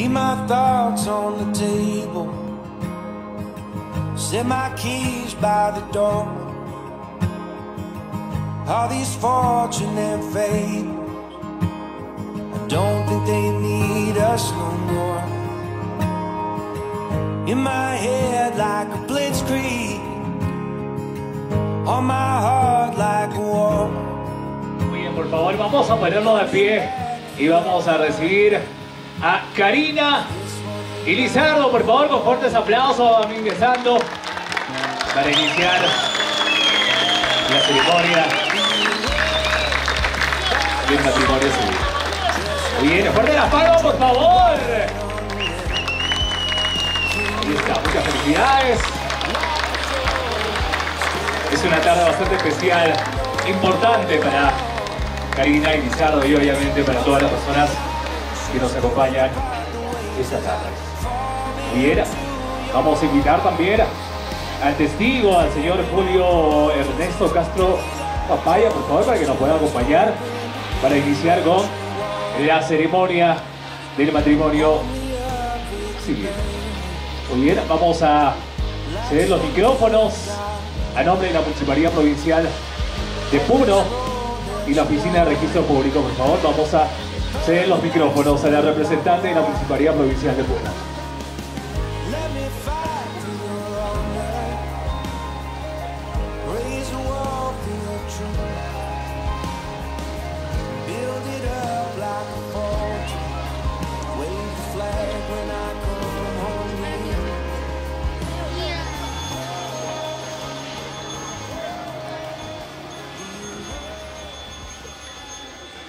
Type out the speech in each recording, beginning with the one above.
Leave my thoughts on the table. Set my keys by the door. All these fortune and fate, I don't think they need us no more. In my head like a blitzkrieg, on my heart like a war. Muy bien, por favor, vamos a ponernos de pie y vamos a recibir a Karina y Lizardo, por favor, con fuertes aplausos, van ingresando para iniciar la ceremonia del matrimonio civil. Muy bien, fuerte las manos, por favor. Ahí está, muchas felicidades. Es una tarde bastante especial, importante para Karina y Lizardo y obviamente para todas las personas que nos acompañan esta tarde. Bien, vamos a invitar también al testigo, al señor Julio Ernesto Castro Papaya, por favor, para que nos pueda acompañar para iniciar con la ceremonia del matrimonio civil. Muy bien, vamos a ceder los micrófonos a nombre de la Municipalidad Provincial de Puno y la Oficina de Registro Público. Por favor, vamos a ceden los micrófonos a la representante de la Municipalidad Provincial de Puno.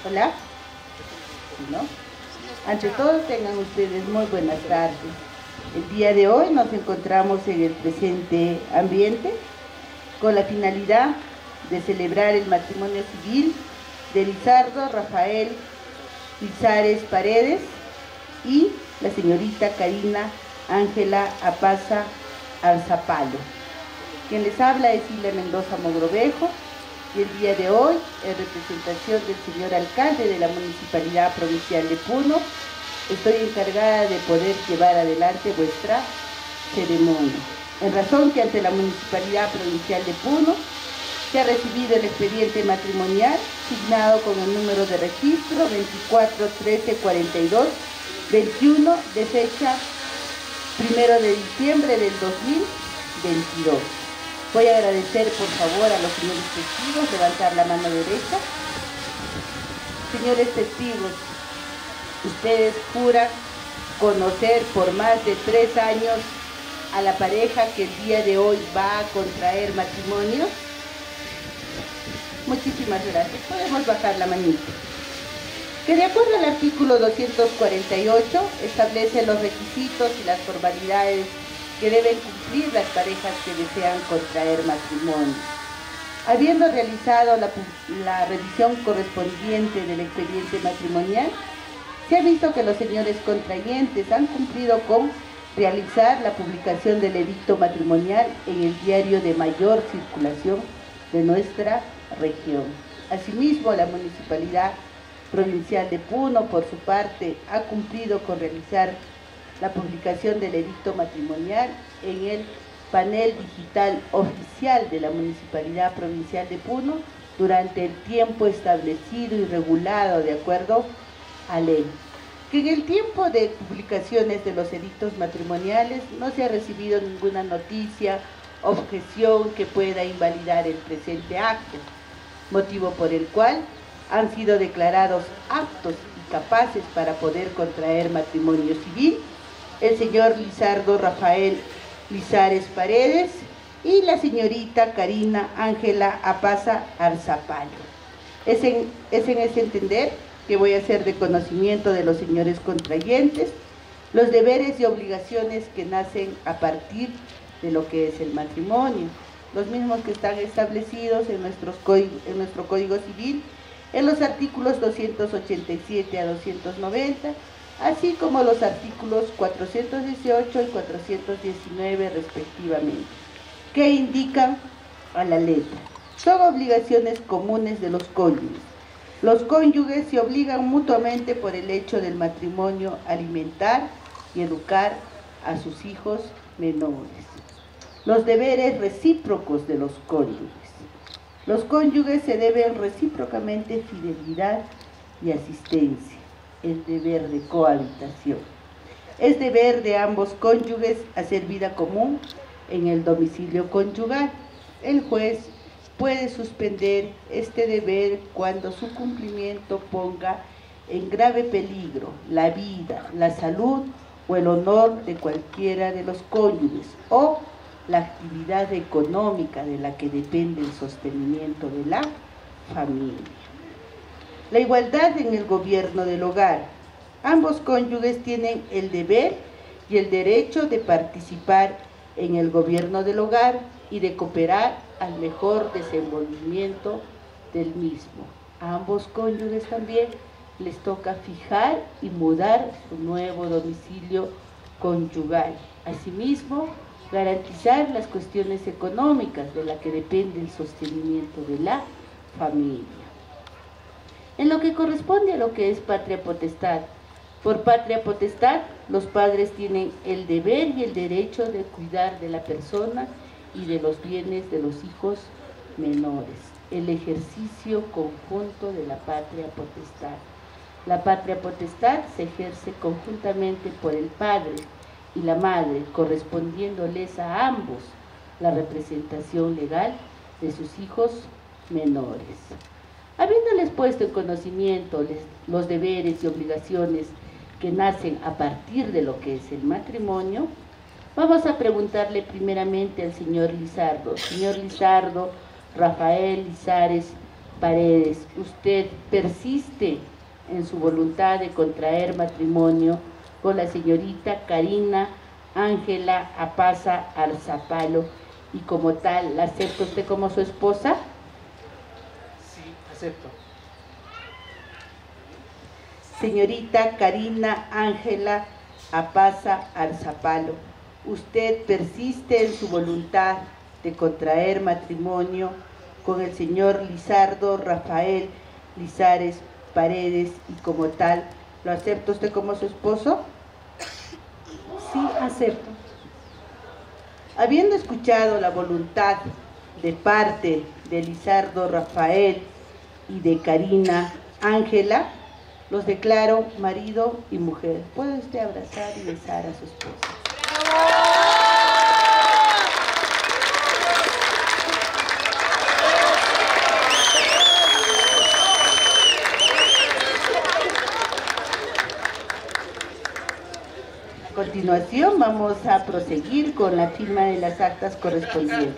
Hola. ¿No? Ante todo, tengan ustedes muy buenas tardes. El día de hoy nos encontramos en el presente ambiente con la finalidad de celebrar el matrimonio civil de Lizardo Rafael Lizares Paredes y la señorita Karina Ángela Apaza Arzapalo. Quien les habla es Isla Mendoza Mogrovejo. Y el día de hoy, en representación del señor alcalde de la Municipalidad Provincial de Puno, estoy encargada de poder llevar adelante vuestra ceremonia. En razón que ante la Municipalidad Provincial de Puno se ha recibido el expediente matrimonial signado con el número de registro 24-13-42-21 de fecha 1 de diciembre del 2022. Voy a agradecer, por favor, a los señores testigos, levantar la mano derecha. Señores testigos, ustedes juran conocer por más de 3 años a la pareja que el día de hoy va a contraer matrimonio. Muchísimas gracias. Podemos bajar la manita. Que de acuerdo al artículo 248 establece los requisitos y las formalidades que deben cumplir las parejas que desean contraer matrimonio. Habiendo realizado la revisión correspondiente del expediente matrimonial, se ha visto que los señores contrayentes han cumplido con realizar la publicación del edicto matrimonial en el diario de mayor circulación de nuestra región. Asimismo, la Municipalidad Provincial de Puno, por su parte, ha cumplido con realizar la publicación del edicto matrimonial en el panel digital oficial de la Municipalidad Provincial de Puno durante el tiempo establecido y regulado de acuerdo a ley. Que en el tiempo de publicaciones de los edictos matrimoniales no se ha recibido ninguna noticia, objeción que pueda invalidar el presente acto, motivo por el cual han sido declarados aptos y capaces para poder contraer matrimonio civil el señor Lizardo Rafael Lizares Paredes y la señorita Karina Ángela Apaza Arzapalo. Es en ese entender que voy a hacer de conocimiento de los señores contrayentes los deberes y obligaciones que nacen a partir de lo que es el matrimonio, los mismos que están establecidos en nuestro Código Civil, en los artículos 287 a 290, así como los artículos 418 y 419 respectivamente, que indican a la letra. Son obligaciones comunes de los cónyuges. Los cónyuges se obligan mutuamente por el hecho del matrimonio a alimentar, y educar a sus hijos menores. Los deberes recíprocos de los cónyuges. Los cónyuges se deben recíprocamente fidelidad y asistencia. El deber de cohabitación. Es deber de ambos cónyuges hacer vida común en el domicilio conyugal. El juez puede suspender este deber cuando su cumplimiento ponga en grave peligro la vida, la salud o el honor de cualquiera de los cónyuges o la actividad económica de la que depende el sostenimiento de la familia. La igualdad en el gobierno del hogar. Ambos cónyuges tienen el deber y el derecho de participar en el gobierno del hogar y de cooperar al mejor desenvolvimiento del mismo. A ambos cónyuges también les toca fijar y mudar su nuevo domicilio conyugal. Asimismo, garantizar las cuestiones económicas de las que depende el sostenimiento de la familia. En lo que corresponde a lo que es patria potestad, por patria potestad los padres tienen el deber y el derecho de cuidar de la persona y de los bienes de los hijos menores. El ejercicio conjunto de la patria potestad. La patria potestad se ejerce conjuntamente por el padre y la madre, correspondiéndoles a ambos la representación legal de sus hijos menores. Habiéndoles puesto en conocimiento los deberes y obligaciones que nacen a partir de lo que es el matrimonio, vamos a preguntarle primeramente al señor Lizardo. Señor Lizardo Rafael Lizares Paredes, ¿usted persiste en su voluntad de contraer matrimonio con la señorita Karina Ángela Apaza Arzapalo y como tal la acepta usted como su esposa? Sí, acepto. Señorita Karina Ángela Apaza Arzapalo, ¿usted persiste en su voluntad de contraer matrimonio con el señor Lizardo Rafael Lizares Paredes y como tal lo acepta usted como su esposo? Sí, acepto. Habiendo escuchado la voluntad de parte de Lizardo Rafael y de Karina Ángela, los declaro marido y mujer. ¿Puede usted abrazar y besar a su esposa? A continuación vamos a proseguir con la firma de las actas correspondientes.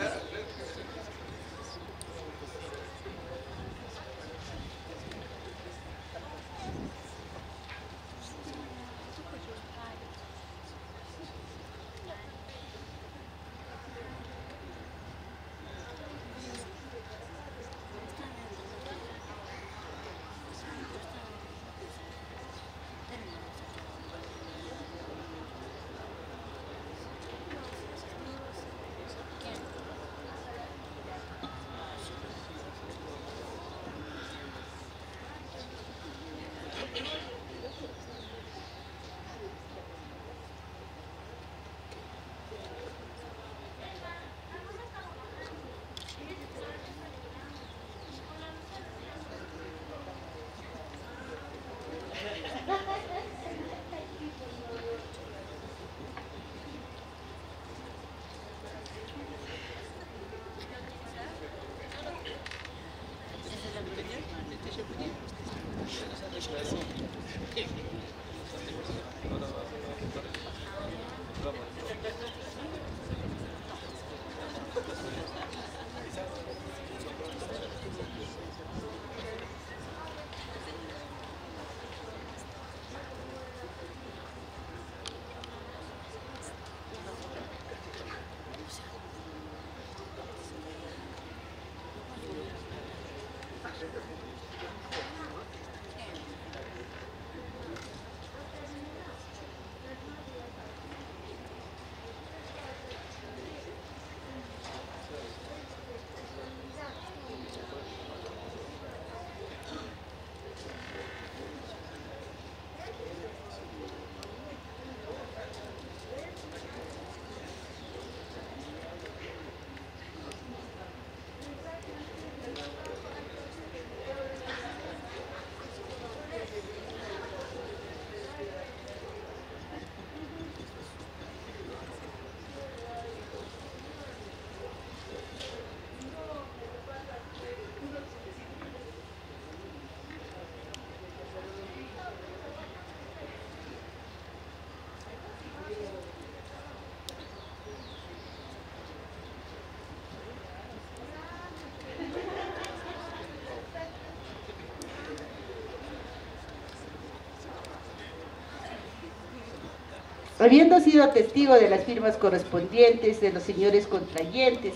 habiendo sido testigo de las firmas correspondientes de los señores contrayentes,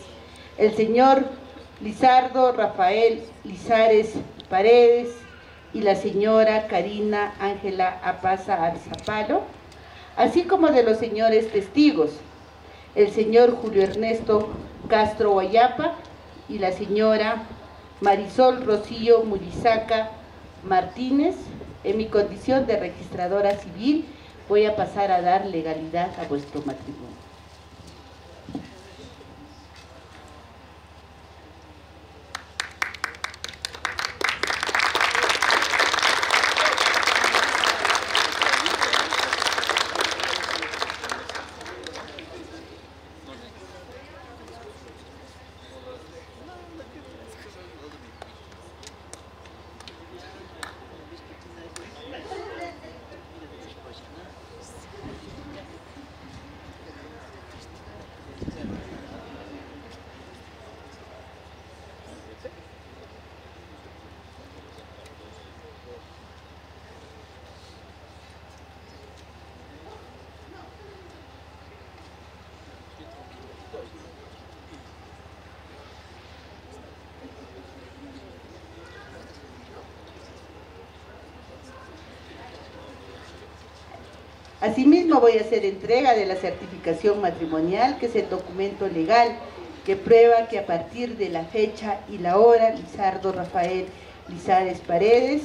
el señor Lizardo Rafael Lizares Paredes y la señora Karina Ángela Apaza Arzapalo, así como de los señores testigos, el señor Julio Ernesto Castro Papaya y la señora Marisol Rocío Murizaca Martínez. En mi condición de registradora civil voy a pasar a dar legalidad a vuestro matrimonio. Asimismo, voy a hacer entrega de la certificación matrimonial, que es el documento legal que prueba que a partir de la fecha y la hora, Lizardo Rafael Lizares Paredes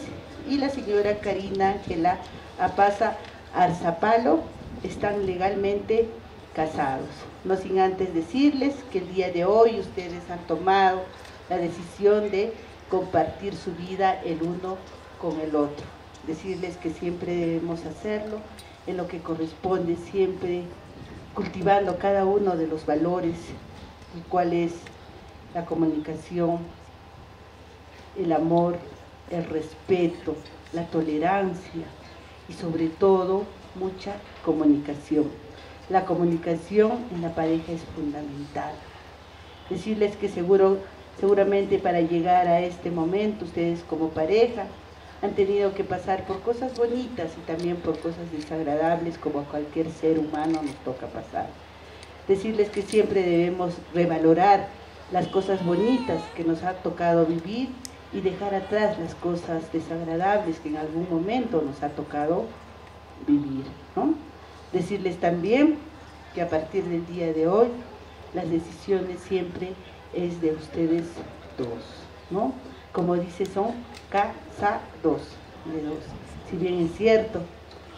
y la señora Karina Ángela Apaza Arzapalo están legalmente casados. No sin antes decirles que el día de hoy ustedes han tomado la decisión de compartir su vida el uno con el otro. Decirles que siempre debemos hacerlo en lo que corresponde, siempre cultivando cada uno de los valores, el cual es la comunicación, el amor, el respeto, la tolerancia y sobre todo mucha comunicación. La comunicación en la pareja es fundamental. Decirles que seguramente para llegar a este momento ustedes como pareja han tenido que pasar por cosas bonitas y también por cosas desagradables, como a cualquier ser humano nos toca pasar. Decirles que siempre debemos revalorar las cosas bonitas que nos ha tocado vivir y dejar atrás las cosas desagradables que en algún momento nos ha tocado vivir, ¿no? Decirles también que a partir del día de hoy las decisiones siempre es de ustedes dos, ¿no? Como dice, son casados, de dos. Si bien es cierto,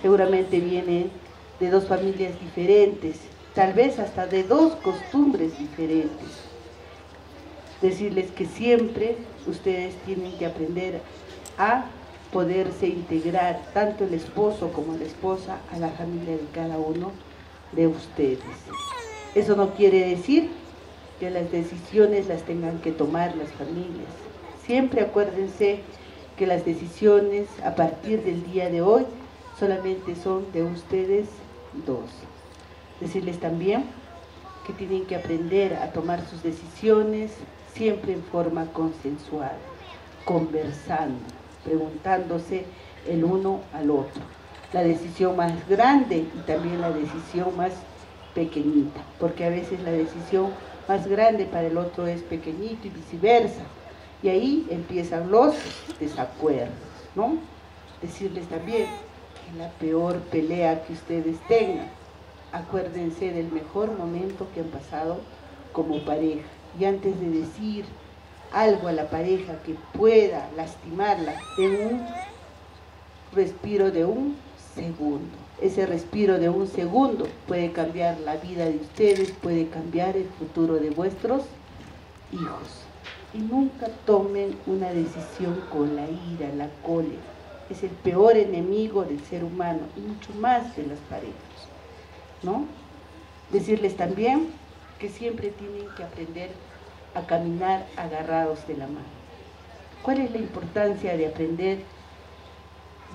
seguramente vienen de dos familias diferentes, tal vez hasta de dos costumbres diferentes. Decirles que siempre ustedes tienen que aprender a poderse integrar, tanto el esposo como la esposa, a la familia de cada uno de ustedes. Eso no quiere decir que las decisiones las tengan que tomar las familias. Siempre acuérdense que las decisiones a partir del día de hoy solamente son de ustedes dos. Decirles también que tienen que aprender a tomar sus decisiones siempre en forma consensuada, conversando, preguntándose el uno al otro. La decisión más grande y también la decisión más pequeñita, porque a veces la decisión más grande para el otro es pequeñito y viceversa. Y ahí empiezan los desacuerdos, ¿no? Decirles también que la peor pelea que ustedes tengan, acuérdense del mejor momento que han pasado como pareja. Y antes de decir algo a la pareja que pueda lastimarla, den un respiro de un segundo. Ese respiro de un segundo puede cambiar la vida de ustedes, puede cambiar el futuro de vuestros hijos. Y nunca tomen una decisión con la ira, la cólera. Es el peor enemigo del ser humano y mucho más de las parejas, ¿no? Decirles también que siempre tienen que aprender a caminar agarrados de la mano. ¿Cuál es la importancia de aprender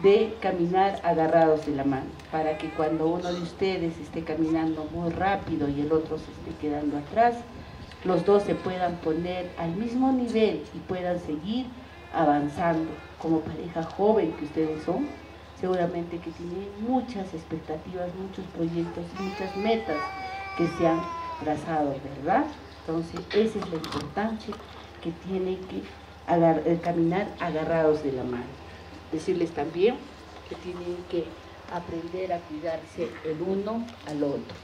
de caminar agarrados de la mano? Para que cuando uno de ustedes esté caminando muy rápido y el otro se esté quedando atrás, los dos se puedan poner al mismo nivel y puedan seguir avanzando como pareja joven que ustedes son, seguramente que tiene muchas expectativas, muchos proyectos, muchas metas que se han trazado, ¿verdad? Entonces, esa es la importancia que tiene que caminar agarrados de la mano. Decirles también que tienen que aprender a cuidarse el uno al otro.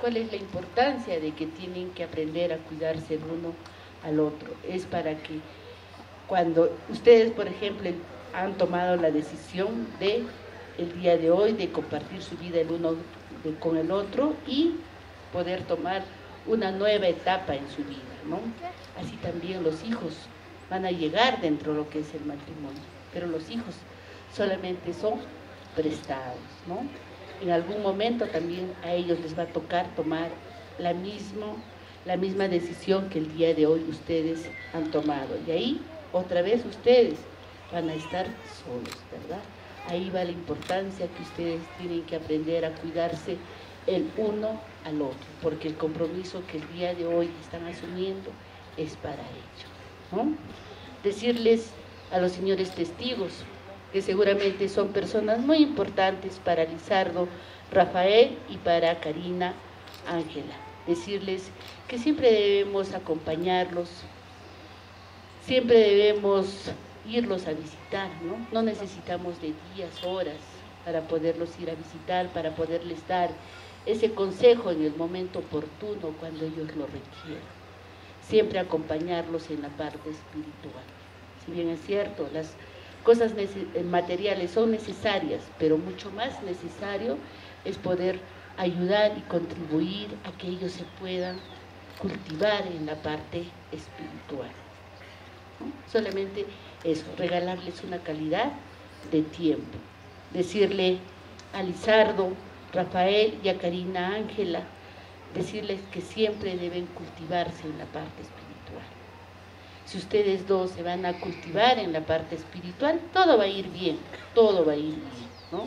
¿Cuál es la importancia de que tienen que aprender a cuidarse el uno al otro? Es para que cuando ustedes, por ejemplo, han tomado la decisión de el día de hoy de compartir su vida el uno con el otro y poder tomar una nueva etapa en su vida, ¿no? Así también los hijos van a llegar dentro de lo que es el matrimonio, pero los hijos solamente son prestados, ¿no? En algún momento también a ellos les va a tocar tomar la misma decisión que el día de hoy ustedes han tomado. Y ahí, otra vez, ustedes van a estar solos, ¿verdad? Ahí va la importancia que ustedes tienen que aprender a cuidarse el uno al otro, porque el compromiso que el día de hoy están asumiendo es para ellos, ¿no? Decirles a los señores testigos, que seguramente son personas muy importantes para Lizardo Rafael y para Karina Ángela. Decirles que siempre debemos acompañarlos, siempre debemos irlos a visitar, ¿no? No necesitamos de días, horas para poderlos ir a visitar, para poderles dar ese consejo en el momento oportuno cuando ellos lo requieran. Siempre acompañarlos en la parte espiritual. Si bien es cierto, las cosas materiales son necesarias, pero mucho más necesario es poder ayudar y contribuir a que ellos se puedan cultivar en la parte espiritual, ¿no? Solamente eso, regalarles una calidad de tiempo. Decirle a Lizardo, Rafael y a Karina Ángela, decirles que siempre deben cultivarse en la parte espiritual. Si ustedes dos se van a cultivar en la parte espiritual, todo va a ir bien, ¿no?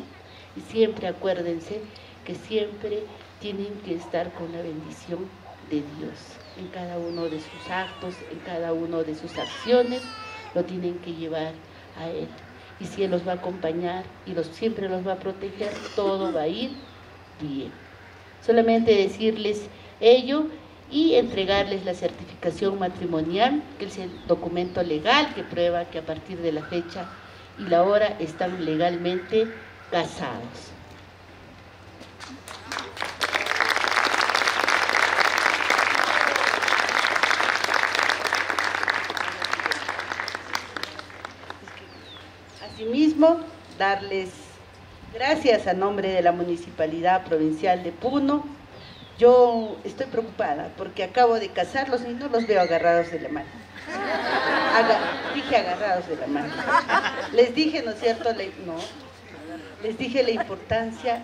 Y siempre acuérdense que siempre tienen que estar con la bendición de Dios. En cada uno de sus actos, en cada uno de sus acciones, lo tienen que llevar a Él. Y si Él los va a acompañar y siempre los va a proteger, todo va a ir bien. Solamente decirles ello y entregarles la certificación matrimonial, que es el documento legal que prueba que a partir de la fecha y la hora están legalmente casados. Asimismo, darles gracias a nombre de la Municipalidad Provincial de Puno. Yo estoy preocupada porque acabo de casarlos y no los veo agarrados de la mano. Dije agarrados de la mano. Les dije, ¿no es cierto? Les dije la importancia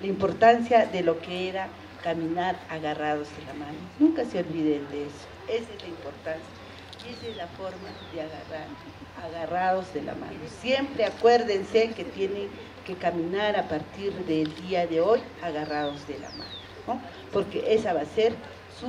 la importancia de lo que era caminar agarrados de la mano. Nunca se olviden de eso. Esa es la importancia. Esa es la forma de agarrados de la mano. Siempre acuérdense que tienen que caminar a partir del día de hoy agarrados de la mano, ¿no? Porque esa va a ser su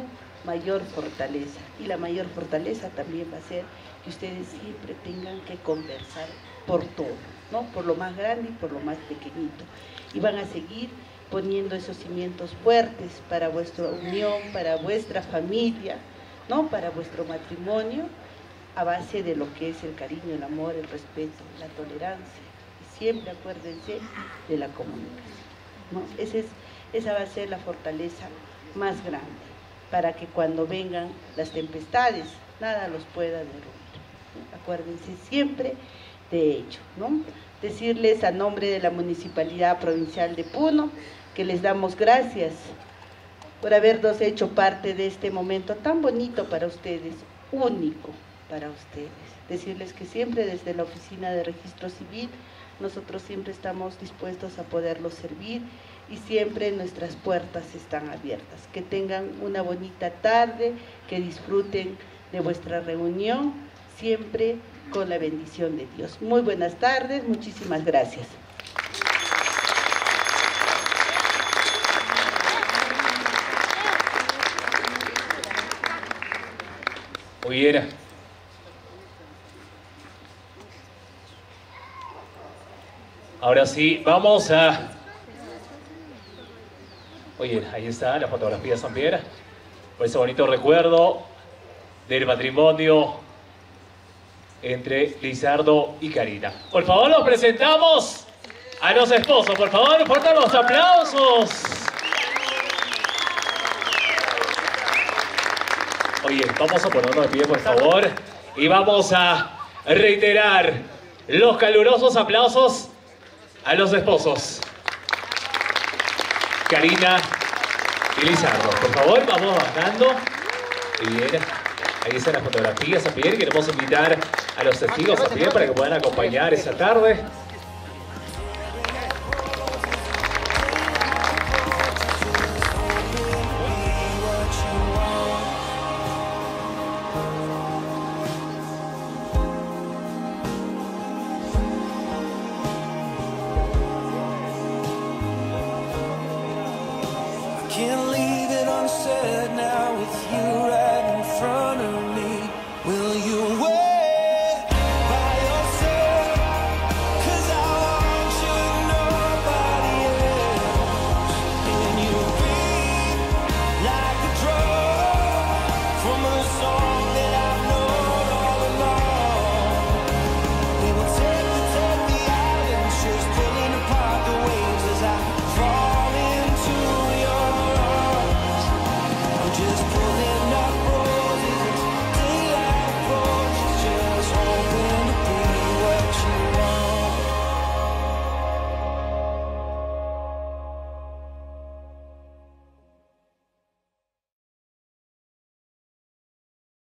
mayor fortaleza. Y la mayor fortaleza también va a ser que ustedes siempre tengan que conversar por todo, ¿no? Por lo más grande y por lo más pequeñito. Y van a seguir poniendo esos cimientos fuertes para vuestra unión, para vuestra familia, ¿no? Para vuestro matrimonio, a base de lo que es el cariño, el amor, el respeto, la tolerancia. Y siempre acuérdense de la comunicación, ¿no? Esa va a ser la fortaleza más grande, para que cuando vengan las tempestades, nada los pueda derrumbar, ¿no? Acuérdense siempre de ello, ¿no? Decirles a nombre de la Municipalidad Provincial de Puno que les damos gracias por habernos hecho parte de este momento tan bonito para ustedes, único para ustedes. Decirles que siempre desde la Oficina de Registro Civil, nosotros siempre estamos dispuestos a poderlos servir y siempre nuestras puertas están abiertas. Que tengan una bonita tarde, que disfruten de vuestra reunión, siempre con la bendición de Dios. Muy buenas tardes, muchísimas gracias. Oyera. Ahora sí, vamos a... Oye, ahí está la fotografía de San Viera. Por ese bonito recuerdo del matrimonio entre Lizardo y Karina. Por favor, los presentamos a los esposos. Por favor, fuertes los aplausos. Oye, vamos a ponernos de pie, por favor. Y vamos a reiterar los calurosos aplausos a los esposos. Karina y Lizardo. Por favor, vamos bajando. Bien. Ahí están las fotografías también. Queremos invitar a los testigos también para que puedan acompañar esta tarde. Can't leave it unsaid now with you.